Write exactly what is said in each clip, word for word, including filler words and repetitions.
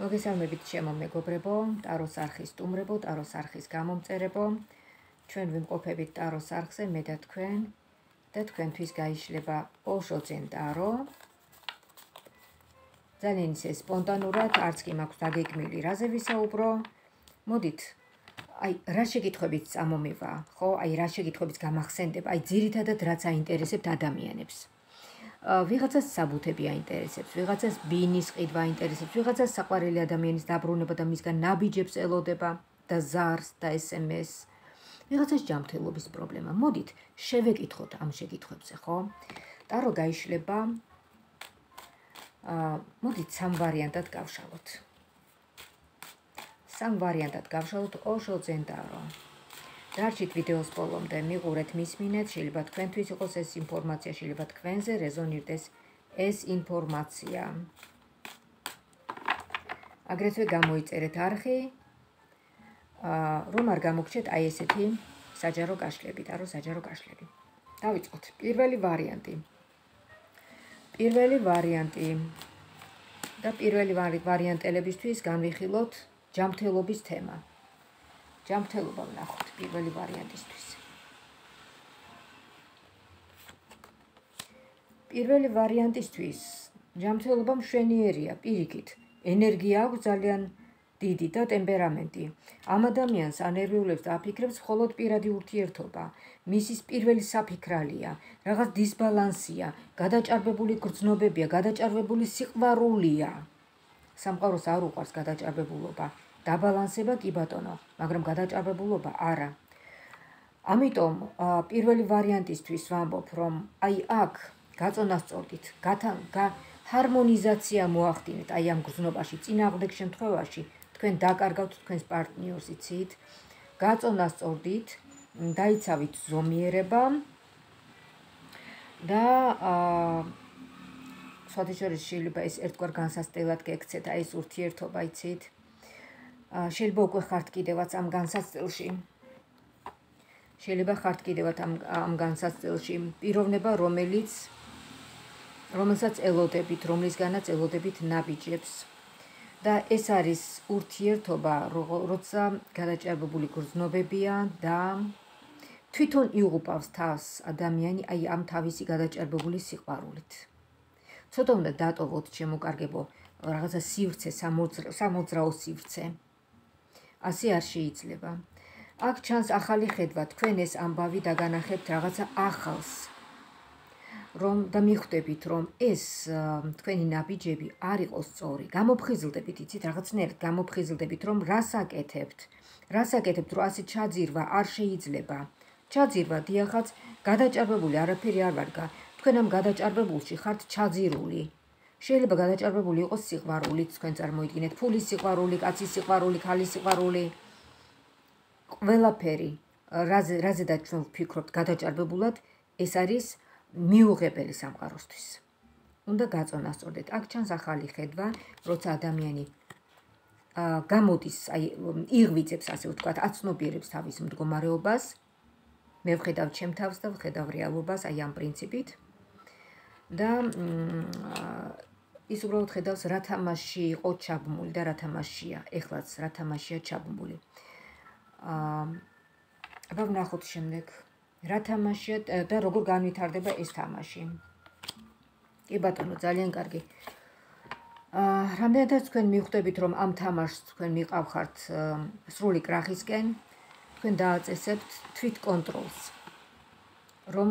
მოგესალმებით ჩემო მეგობრებო, ტაროს არხის სტუმრებო, ტაროს არხის გამომწერებო. Ჩვენ ვიმყოფებით ტაროს არხზე, მე და თქვენ და თქვენთვის გაიშლება ოშოძენ ტარო. ძალიან ისე სპონტანურად, არც კი მაქვს დაგეგმილი რაზე ვისაუბრო. მოდით, აი, რა შეკითხვებიც წამომივა, ხო? აი, რა შეკითხვებიც გამახსენდება, აი, ძირითადად რაც აინტერესებთ ადამიანებს. Vihacas sabutebia intereseps, vihacas binis qidva intereseps, vihacas saqvareli ადამიანის დაბრუნება და მისგან ნაბიჯებს ელოდება და ზარს და ες em es. Vihacas ჯანმრთელობის პრობლემა. მოდით, შევეკითხოთ ამ შეკითხვებზე, ხო? Ტარო გაიშლება. აა, მოდით სამ ვარიანტად გავშალოთ. Სამ ვარიანტად გავშალოთ ოშოძენ ტარო. Darcit videos polomde, miguret misminet, შეიძლება თქვენთვის იყოს ეს ინფორმაცია, შეიძლება თქვენზე რეზონირდეს ეს ინფორმაცია. Აგრეთვე გამოიწერეთ არხი, რომ არ გამოგჩეთ აი ესეთი საჯარო გაშლები, ტარო საჯარო გაშლები. Დავიწყოთ. Პირველი ვარიანტი. Პირველი ვარიანტი. და პირველი ვარიანტელებისთვის განვიხილოთ ჯანმრთელობის თემა. Ჯანმრთელობა ვნახოთ პირველი ვარიანტისთვის. პირველი ვარიანტისთვის ჯანმრთელობა მშვენიერია, პირიქით, ენერგია აქვს ძალიან დიდი და ტემპერამენტი. Ამ ადამიანს ანერვიულებს და აფიქრებს მხოლოდ პირადი ურთიერთობა. Მისის პირველი საფიქრალია, რაღაც დისბალანსია, გადაჭარბებული გრძნობებია, გადაჭარბებული სიყვარულია. Სამყაროს არ უყვარს გადაჭარბებულობა. დაბალანსება კი ბატონო, მაგრამ გადაჭარბებულობა არა. Ამიტომ, პირველი ვარიანტისთვის ვამბობ, რომ აი აქ გაწონასწორდით, ჰარმონიზაცია მოახდინეთ აი ამ გრძნობაში, წინააღმდეგ შემთხვევაში, თქვენ დაკარგავთ თქვენს პარტნიორს, იცით, გაწონასწორდით, დაიცავით ზომიერება და სხვათაშორის შეიძლება ეს ერთგვარ განსასწრებად გექცეთ აი ეს ურთიერთობა, იცით. Შეიძლება უკვე ხართ კიდევაც ამ განსაცდელში. Შეიძლება ხართ კიდევაც ამ განსაცდელში. Პიროვნება, რომელიც რომელსაც ელოდებით, რომლისგანაც ელოდებით ნაბიჯებს. და ეს არის ურთიერთობა, როცა გადაჭარბებული გრძნობებია და თვითონ იღუპავს თავს ადამიანი აი ამ თავისი გადაჭარბებული სიყვარულით. Ცოტა უნდა დატოვოთ შემოკარგებო რაღაცა სივრცე, სამოძრაო სივრცე. Ასე არ შეიძლება. Აქ ჩანს ახალი ხედვა, თქვენ ეს ამბავი დაგანახებთ რაღაცა ახალს. Რომ და მიხვდებით, რომ ეს თქვენი ნაბიჯები არ იყოს სწორი. Გამოფხიზლდებით, იცით, რაღაცნაირად გამოფხიზლდებით, რომ რას აკეთებთ. Რას აკეთებთ, რომ ასე ჩაძირვა არ შეიძლება. Ჩაძირვა დიახაც გადაჭარბებული არაფერი არ ვარ. Თქვენ ამ გადაჭარბებულში ხართ ჩაძირული. Შეიძლება გადაჭარბებული იყოს სიყვარულით, თქვენ წარმოიდგინეთ, ფულის სიყვარული, კაცის სიყვარული, ქალის სიყვარული. Ყველაფერი, რაზედაც ჩვენ ვფიქრობთ გადაჭარბებულად, ეს არის მიუღებელი სამყაროსთვის. Უნდა გაწონასწორდეთ. Აქ ჩანს ახალი ხედვა, როცა ადამიანი გამოდის, აი, იღვიძებს, ასე ვთქვათ, აცნობიერებს თავის მდგომარეობას. მე ვხედავ ჩემ თავს და ვხედავ რეალობას, აი ამ პრინციპით. და ის უბრალოდ ხედავს რა თამაში იყო ჩაბმული და რა თამაშია, ეხლაც რა თამაშია ჩაბმული. აა აბა ვნახოთ შემდეგ რა თამაშია და როგორ განვითარდება ეს თამაში. კი ბატონო, ძალიან კარგი. აა რამდენადაც თქვენ მიხვდებით, რომ ამ თამაშს თქვენ მიყავხართ სრული კრახისკენ, თქვენ დააწესებთ თვითკონტროლს. Რომ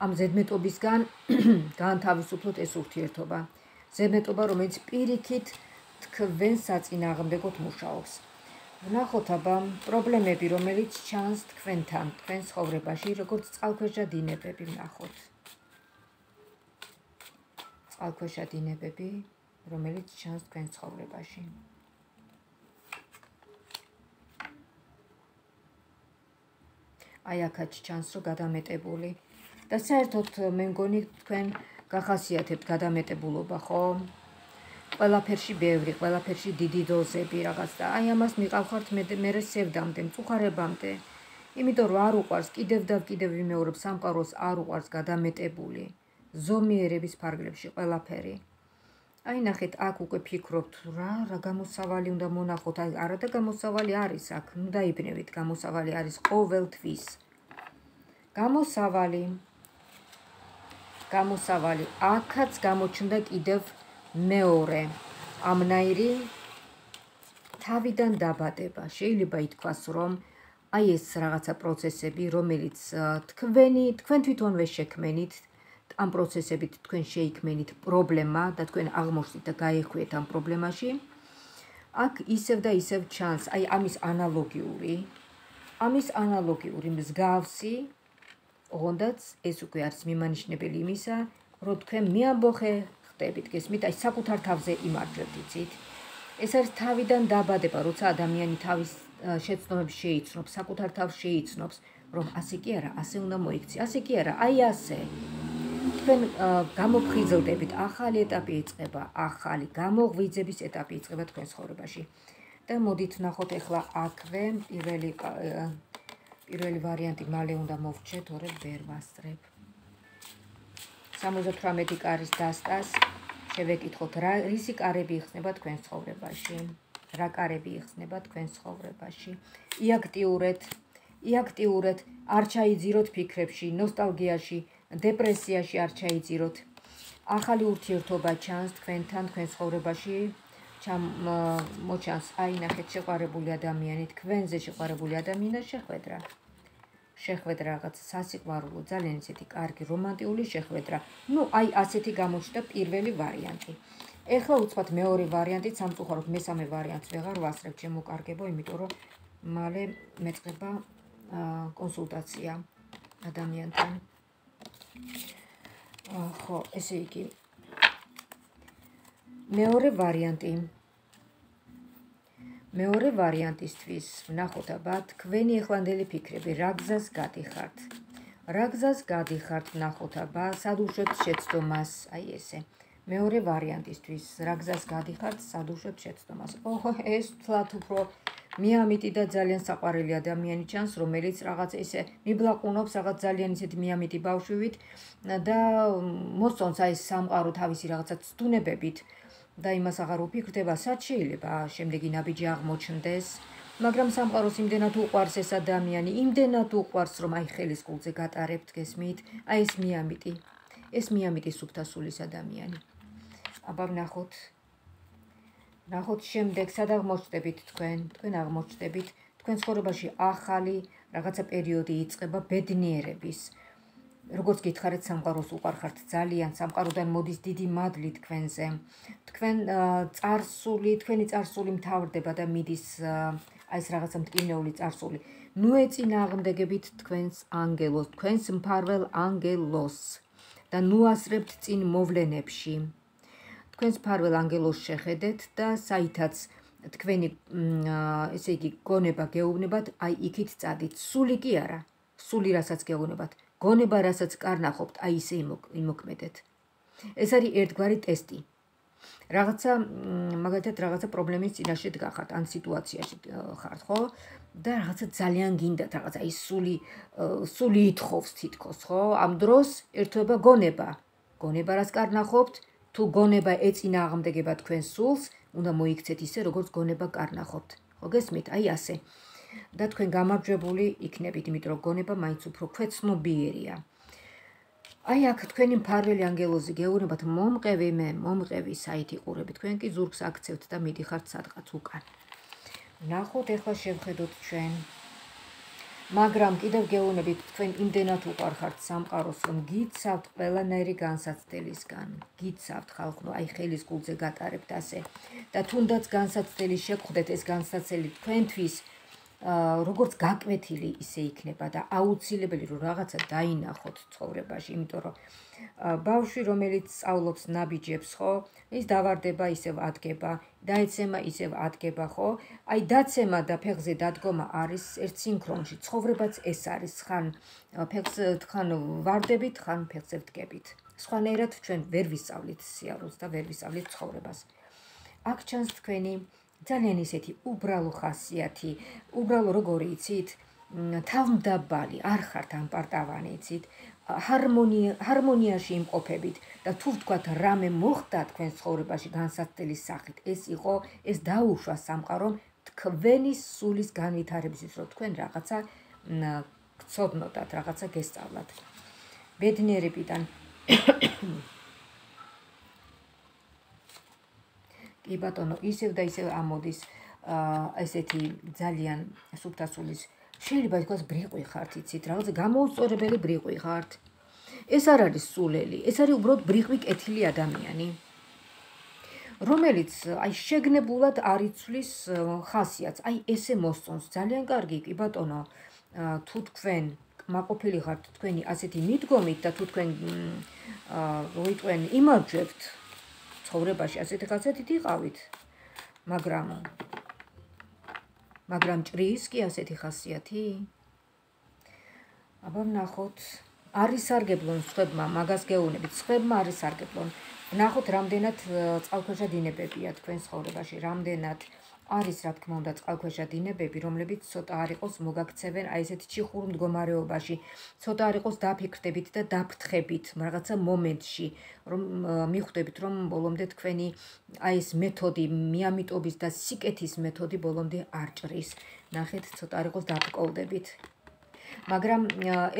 ამ ზედმეტობისგან განთავისუფლოთ ეს ურთიერთობა. Ზედმეტობა, რომელიც პირიქით თქვენ საწინააღმდეგოდ მუშაობს. Ვნახოთ აბა პრობლემები, რომელიც ჩანს თქვენთან, თქვენ ცხოვრებაში, როგორც წყალქვეშა დინებები ვნახოთ. Წყალქვეშა დინებები, რომელიც ჩანს თქვენ ცხოვრებაში. Აი აქაც ჩანს რომ გადამეტებული და საერთოდ მე მგონი თქვენ გახასიათებთ გადამეტებულობა, ხო? Ყველაფერში ბევრი, ყველაფერში დიდი დოზები რაღაც და აი ამას მიყავხართ მერე სევდამდე, მწუხარებამდე. Იმიტომ რომ არ უყვარს, კიდევ და კიდევ ვიმეორებ, სამყაროს არ უყვარს გადამეტებული, ზომიერების ფარგლებში ყველაფერი. Ai nahet aku că picroptura, ragamosavali unda monahot, arată gamosavali aris, ac, nu da ipnevit gamosavali aris, oveltvis. Gamosavali, gamosavali, akats gamochundak idev meore, amnairi, tavidan dabadeba, შეიძლება ითქვას, რომ აი ეს რაღაცა პროცესები, რომელიც თქვენი, თქვენ თვითონვე შექმნით, ამ პროცესებით თქვენ შეიქმნით პრობლემა და თქვენ აღმოჩნდით და გაიხვიეთ ამ პრობლემაში. აქ ისევ და ისევ ჩანს, აი ამის ანალოგიური, ამის ანალოგიური მსგავსი, ოღონდაც ეს უკვე არის მიმანიშნებელი იმისა, რომ თქვენ მეამბოხე ხდებით, გესმით, აი საკუთარ თავზე იმარჯვებთ, იცით. ეს არის თავიდან დაბადება, როცა ადამიანი თავის შეცნობებს შეიცნობს, საკუთარ თავს შეიცნობს, რომ ასე კი არა, ასე უნდა მოიქცე, ასე კი არა, აი ასე. Თქვენ გამოფხიზლდებით, ახალი ეტაპი ეწყება, ახალი გამოღვიძების ეტაპი ეწყება თქვენ ცხოვრებაში. და მოდით ვნახოთ ახლა აქვე, პირველი პირველი ვარიანტი მალე უნდა მოვჭრეთ, ორი ვერ ვასწრებ. სამოცდათვრამეტი კარის დასტას შევეკითხოთ, რა რისი კარები იხსნება თქვენ ცხოვრებაში. Რა კარები იხსნება თქვენ ცხოვრებაში. იაქტიურეთ, იაქტიურეთ, არ ჩაიძიროთ ფიქრებში, ნოსტალგიაში, დეპრესიაში არ ჩაიძიროთ. ახალი ურთიერთობა ჩანს თქვენთან, თქვენ ცხოვრებაში, მოჩანს, აი ნახეთ შეყვარებული ადამიანი, თქვენზე შეყვარებული ადამიანი შეხვედრა. შეხვედრა რაღაც სასიყვარულო, ძალიან ისეთი კარგი რომანტიკული შეხვედრა. Ну, აი ასეთი გამოჩნდა პირველი ვარიანტი. Ეხლა უცბად მეორე ვარიანტიც, სამწუხაროდ მესამე ვარიანტს ვეღარ ვასწრებ, შემოკარგებო, იმიტომ რომ მალე მეწყება კონსულტაცია ადამიანთან. ხო, ესე იგი. მეორე ვარიანტი. მეორე ვარიანტისთვის ვნახოთ აბა თქვენი ახლანდელი ფიქრები, რა გზას გადიხართ. რა გზას გადიხართ, ვნახოთ აბა, სად უშვებთ შეცდომას, აი ესე. Meore variantistvis ragzas gadixart sadushet shetstomas. Oho, es tlat upro miamiti da ძალიან საყვარელი ადამიანი ჩანს, რომელიც რაღაც ესე მიბლაკუნობს, რაღაც ძალიან ისეთი მიამიტი ბავშვივით და მოსწონს აი სამყარო თავისი რაღაცა ცდუნებებით და იმას აღარ უფიქრდება, სად შეიძლება შემდეგი ნაბიჯი აღმოჩნდეს. მაგრამ სამყაროს იმდენად უყვარს ეს ადამიანი, იმდენად უყვარს, რომ აი ხელის გულზე გატარებთ, გესმით, აი ეს მიამიტი. ეს მიამიტი სუფთასულის ადამიანი. Აბა ვნახოთ. ვნახოთ შემდეგ სად აღმოჩნდებით თქვენ, თქვენ აღმოჩნდებით, თქვენ ცხოვრებაში ახალი რაღაცა პერიოდი იწყება ბედნიერების. Როგორც გითხარით, სამყაროს უყარხართ ძალიან, სამყაროდან მოდის დიდი მადლი თქვენზე. Თქვენ წარსული, თქვენი წარსული მთავრდება და მიდის აი ეს რაღაცა მტკივნეული წარსული. ნუ ეწინააღმდეგებით თქვენს ანგელოს, თქვენს მფარველ ანგელოს. Da nu asrebt țin movlenepshi. Tquens parvel angelos shehedet da saitats tqueni ese igi goneba geubnebat ai ikit tsadit. Suli ki ara. Suli rasats geubnebat. Goneba rasats qarnaxobt ai ise imokmedet. Es ari ertgvari testi. Ragatsa magatat ragatsa problemis tsinashi dgakhat an situatsiashi khart kho da ragatsa zalian gindat ragatsa is suli suli itkhovs titkos kho am dros erteba goneba goneba ras qarnaxobt tu goneba etsinaagmdegeba tkven suls unda moiktet ise rogorts goneba qarnaxobt kho gesmit ai ase da tkven gamarjvebuli iknebit imit ro goneba maits upro kvetsnobieria Ai აქ თქვენი მფარველი ანგელოზი გეუბნებათ მომყევი მე, მომყევი საით იყურებით, თქვენ კი ზურგს აქცევთ და მიდიხართ სადღაც უკან. Ნახოთ ახლა შევხედოთ ჩვენ. მაგრამ კიდევ გეუბნებით თქვენ იმდენად უყარხართ სამყაროს, რომ გიცავთ ყველანაირი განსაცდელისგან. გიცავთ ხალხო, აი ხელის გულზე გატარებთ ასე. და თუნდაც განსაცდელი შეგხვდეთ ეს განსაცდელი თქვენთვის როგორც გაკვეთილი ისე იქნება და აუცილებელი რომ რაღაცა დაინახოთ ცხოვრებაში, იმიტომ რომ ბავშვი რომელიც სწავლობს ნაბიჯებს, ხო, ის დავარდება, ისევ ადგება, დაეცემა, ისევ ადგება, ხო? Აი დაცემა და ფეხზე დადგომა არის ერთ სინქრონში. ცხოვრებაც ეს არის, ხან ფეხზე თან ვარდებით, ხან ფეხზე ვდგებით. სხვანაირად ჩვენ ვერ ვისწავლით სიარულს და ვერ ვისწავლით ცხოვრებას. აქ ჩანს თქვენი ძალიან ისეთი უბრალო ხასიათი, უბრალო როგორი იცით, თავმდაბალი, არ ხართ ამპარტავანი იცით, harmonieashi imყოფებით და თუ ვთქვათ რამე მოხდა თქვენ ცხოვრებაში განსაცდელი სახით, ეს იყო, ეს დაუშვა სამყარომ თქვენი სულის განვითარებისთვის, რომ თქვენ რაღაცა გწოდნოდათ, რაღაცა გესწავლათ. ბედნიერებიდან კი ბატონო, ისევ და ისევ ამოდის ესეთი ძალიან სუფთასულის, შეიძლება ითქვას ბრიყვი ხართ, იცით, რაღაც გამოუწორებელი ბრიყვი ხართ. ეს არ არის სულელი, ეს არის უბრალოდ ბრიყვი კეთილი ადამიანი, რომელიც აი შეგნებულად არ იცვლის ხასიათს. აი ესე მოსწონს ძალიან კარგი, კი ბატონო, თუ თქვენ მაყოფილი ხართ თქვენი ასეთი მიდგომით და თუ თქვენ როიტყვენ იმარჯვებთ ცხოვრებაში, ასეთი კაცით იყავით, მაგრამ მაგრამ ჭრის კი ასეთი ხასიათი? აბა ვნახოთ, არის სარგებლონ სხვებმა, მაგას გეუბნებით, სხვებმა არის სარგებლონ. ვნახოთ რამდენად წყალქვეშა დინებებია თქვენ ცხოვრებაში, რამდენად არის რა თქმა უნდა წყალქვეშა დინებები, რომლებიც ცოტა არ იყოს მოგაქცევენ აი ესეთ ჭიხურ მდგომარეობაში, ცოტა არ იყოს დაფიქრდებით და დაფრთხებით რაღაცა მომენტში, რომ მიხვდებით, რომ ბოლომდე თქვენი აი ეს მეთოდი, მიამიტობის და სიკეთის მეთოდი ბოლომდე არ ჭრის. ნახეთ, ცოტა არ იყოს დაფკოლდებით. მაგრამ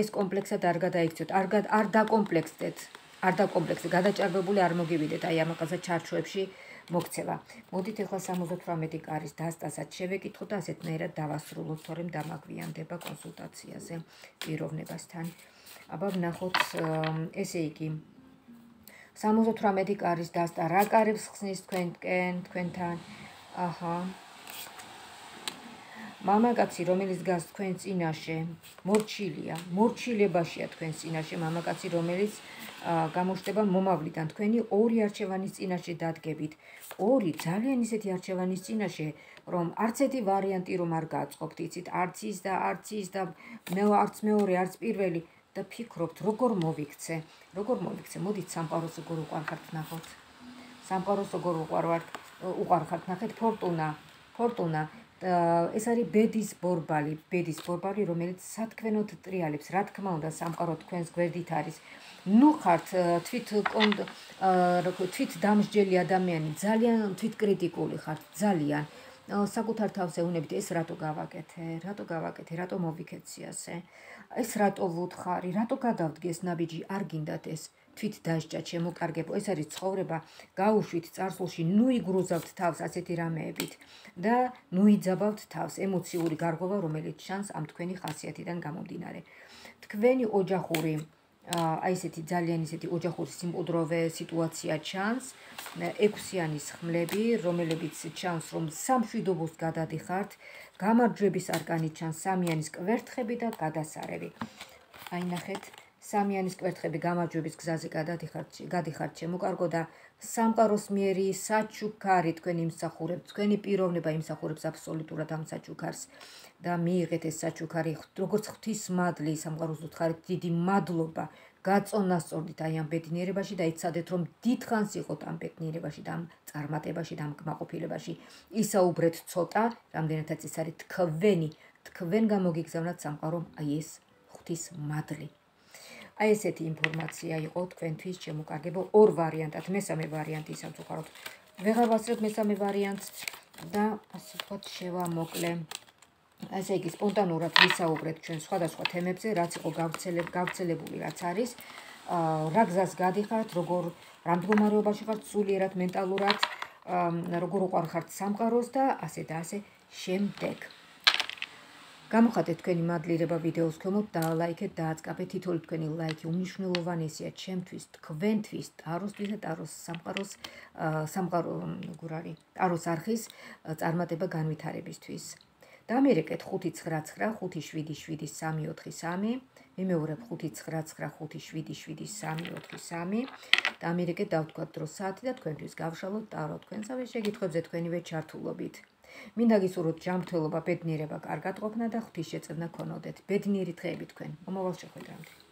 ეს კომპლექსად არ გადაიქცეთ, არ დაკომპლექსდეთ, არ დაკომპლექსდეთ, გადაჭარბებული არ მოგივიდეთ აი ამ რაღაცა ჩარჩოებში. მოგცევა. მოდით ახლა სამოცდათვრამეტი კარის დასტასაც შევეკითხოთ და ასეთნაირად დავასრულოთ, თორემ დამაგვიანდება კონსულტაციაზე პიროვნებასთან. აბა ვნახოთ, ესე იგი სამოცდათვრამეტი კარის დასტა რა კარებს ხსნის თქვენკენ, თქვენთან? აჰა. მამაკაცი, რომელიც გას თქვენ წინაშე, მორჩილია, მორჩილებაშია თქვენ წინაშე მამაკაცი, რომელიც გამოჩნდება მომავლიდან თქვენი ორი არჩევანის წინაშე დადგებით. ორი ძალიან ისეთი არჩევანის წინაშე, რომ არც ერთი ვარიანტი რომ არ გაწყობთ, იცით, არც ის და არც ის და არც მეორე, არც პირველი და ფიქრობთ, როგორ მოვიქცე, როგორ მოვიქცე. მოდით სამყაროს როგორ უყარხართ ნახოთ. სამყაროს როგორ უყარხართ ნახეთ, ფორტუნა, ფორტუნა. ეს არის ბედის ბორბალი, ბედის ბორბალი, რომელიც სათქმენოდ ტრიალებს. რა თქმა უნდა, სამყარო თქვენს გვერდით არის. ნუ ხართ თვით თვით დამსჯელი ადამიანი, ძალიან თვითკრიტიკული ხართ, ძალიან. საკუთარ თავზე უნებით, ეს რატო გავაკეთე, რატო გავაკეთე, რატო მოვიქეცი ასე. ეს რატო ვუთხარი, რატო გადავდგეს ნაბიჯი, არ გინდათ ეს. თვით დასჯა შემოკარგებო, ეს არის ცხოვრება, გაუშვით წარსულში, ნუ იგრუზავთ თავს ასეთი რამეებით და ნუ იძაბავთ თავს ემოციური გარღვევა, რომელიც შანს ამ თქვენი ხასიათიდან გამომდინარე. თქვენი ოჯახური, აი ესეთი ძალიან ესეთი ოჯახური სიმყუდროვე სიტუაცია ჩანს, ექვსიანის ხმლები, რომლებიც ჩანს, რომ სამშვიდობოს გადადიხართ, გამარჯვების არკანი ჩანს, სამიანის კვერთხები და გადასარევი. აი ნახეთ, სამიანის კვერთხები გამარჯვების გზაზე გადიხართ შემოკარგო და სამყაროს მიერი საჩუქარი თქვენ იმსახურებთ, თქვენი პიროვნება იმსახურებს აბსოლუტურად ამ საჩუქარს და მიიღეთ ეს საჩუქარი, როგორც ღვთისმადლი, სამყაროს უთხარით დიდი მადლობა, გაწონასწორდით აი ამ ბედნიერებაში და ეცადეთ, რომ დიდხანს იყოთ ამ ბედნიერებაში და ამ წარმატებაში და ამ კმაყოფილებაში. ისაუბრეთ ცოტა, რამდენადაც ის არის თქვენი, თქვენ გამოგიგზავნათ სამყარომ აი ეს ღვთისმადლი. აი ესეთი ინფორმაცია იყო თქვენთვის შემოკარგებო ორ ვარიანტად, მესამე ვარიანტი ისაც უყაროთ. ვეღარ ვასწრებთ მესამე ვარიანტს და ასე ვთქვათ შევამოკლე. ასე იგი სპონტანურად ვისაუბრეთ ჩვენ სხვადასხვა თემებზე, რაც იყო გავრცელებული, რაც არის, რა გზას გადიხართ, როგორ რა მდგომარეობაში ხართ სულიერად, მენტალურად, როგორ უყარხართ სამყაროს და ასე და ასე შემდეგ. გამოხატეთ თქვენი მადლიერება ვიდეოს ქვემოთ, დალაიქეთ, დააწყაბეთ, თითოეული თქვენი ლაიქი უმნიშვნელოვანესია ჩემთვის, თქვენთვის, ტაროსთვის და ტაროს სამყაროს სამყაროს ტაროს არხის წარმატება განვითარებისთვის. დამერეკეთ ხუთი ცხრა ცხრა ხუთი შვიდი შვიდი სამი ოთხი სამი, მიმეორებ ხუთი ცხრა ცხრა ხუთი შვიდი შვიდი სამი ოთხი სამი. დამერეკეთ, დავთქვათ დრო საათი და თქვენთვის გავშალოთ ტარო თქვენსავე შეკითხვებზე თქვენივე ჩართულობით. მინდა გისურვოთ ჯანმრთელობა, ბედნიერება, კარგად ყოფნა და ღვთის შეწევნა გქონოდეთ. ბედნიერი დღეები თქვენ. მომავალ შეხვედრამდე.